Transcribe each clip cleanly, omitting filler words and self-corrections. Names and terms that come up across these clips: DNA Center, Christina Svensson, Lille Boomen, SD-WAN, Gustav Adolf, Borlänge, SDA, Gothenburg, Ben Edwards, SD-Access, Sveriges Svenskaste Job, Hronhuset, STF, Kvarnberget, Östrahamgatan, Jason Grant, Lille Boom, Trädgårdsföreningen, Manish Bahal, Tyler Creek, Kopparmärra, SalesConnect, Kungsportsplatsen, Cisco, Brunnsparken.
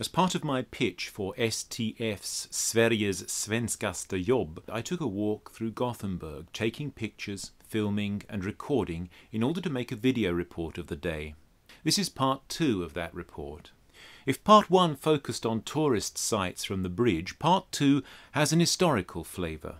As part of my pitch for STF's Sveriges Svenskaste Job, I took a walk through Gothenburg, taking pictures, filming and recording in order to make a video report of the day. This is part two of that report. If part one focused on tourist sites from the bridge, part two has an historical flavour.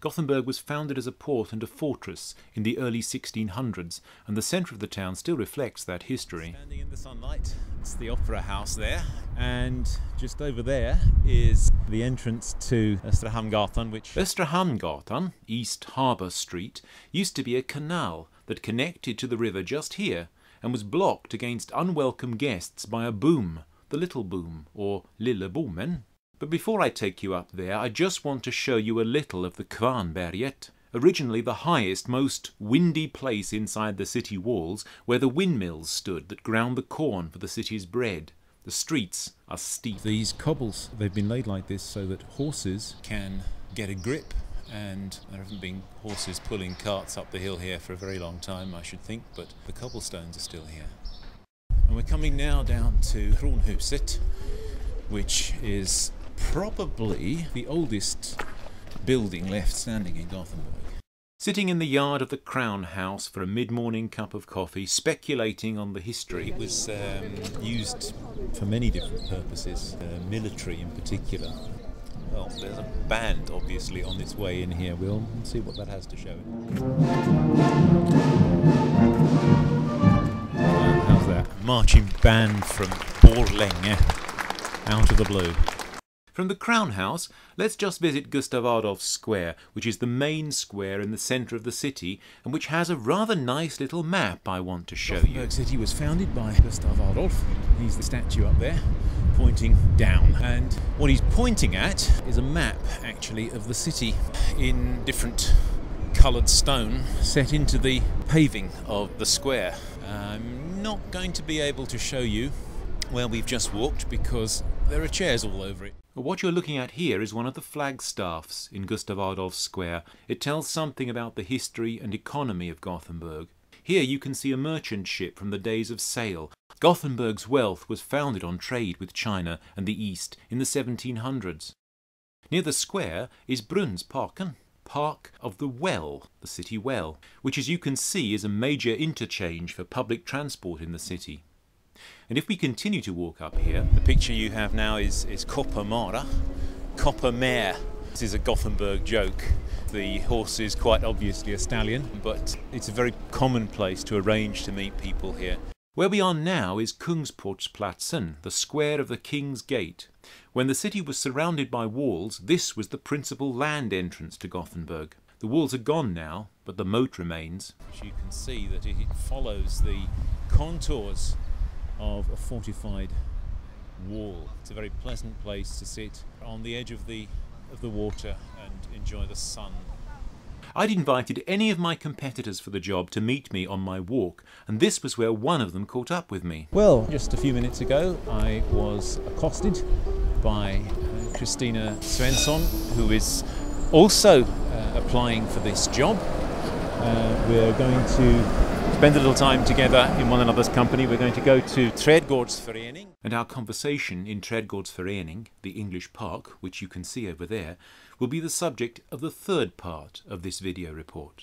Gothenburg was founded as a port and a fortress in the early 1600s, and the centre of the town still reflects that history. Standing in the sunlight, it's the opera house there, and just over there is the entrance to Östrahamgatan, which... Östrahamgatan, East Harbour Street, used to be a canal that connected to the river just here, and was blocked against unwelcome guests by a boom, the Little Boom, or Lille Boomen. But before I take you up there, I just want to show you a little of the Kvarnberget, originally the highest, most windy place inside the city walls, where the windmills stood that ground the corn for the city's bread. The streets are steep. These cobbles, they've been laid like this so that horses can get a grip, and there haven't been horses pulling carts up the hill here for a very long time, I should think, but the cobblestones are still here. And we're coming now down to Hronhuset, which is probably the oldest building left standing in Gothenburg. Sitting in the yard of the Crown House for a mid-morning cup of coffee, speculating on the history. It was used for many different purposes, military in particular. Well, there's a band, obviously, on its way in here. We'll see what that has to show. How's that? Marching band from Borlänge, out of the blue. From the Crown House, let's just visit Gustav Adolf Square, which is the main square in the centre of the city, and which has a rather nice little map I want to show you. Gothenburg City was founded by Gustav Adolf. He's the statue up there, pointing down. And what he's pointing at is a map, actually, of the city in different coloured stone set into the paving of the square. I'm not going to be able to show you where we've just walked because there are chairs all over it. What you're looking at here is one of the flagstaffs in Gustav Adolf Square. It tells something about the history and economy of Gothenburg. Here you can see a merchant ship from the days of sail. Gothenburg's wealth was founded on trade with China and the East in the 1700s. Near the square is Brunnsparken, Park of the Well, the city well, which as you can see is a major interchange for public transport in the city. And if we continue to walk up here, the picture you have now is Kopparmärra, Kopparmärra. This is a Gothenburg joke. The horse is quite obviously a stallion, but it's a very common place to arrange to meet people here. Where we are now is Kungsportsplatsen, the square of the King's Gate. When the city was surrounded by walls, this was the principal land entrance to Gothenburg. The walls are gone now, but the moat remains. As you can see, that it follows the contours of a fortified wall. It's a very pleasant place to sit on the edge of the water and enjoy the sun. I'd invited any of my competitors for the job to meet me on my walk, and this was where one of them caught up with me. Well, just a few minutes ago I was accosted by Christina Svensson, who is also applying for this job. We're going to spend a little time together in one another's company. We're going to go to Trädgårdsföreningen. And our conversation in Trädgårdsföreningen, the English park, which you can see over there, will be the subject of the third part of this video report.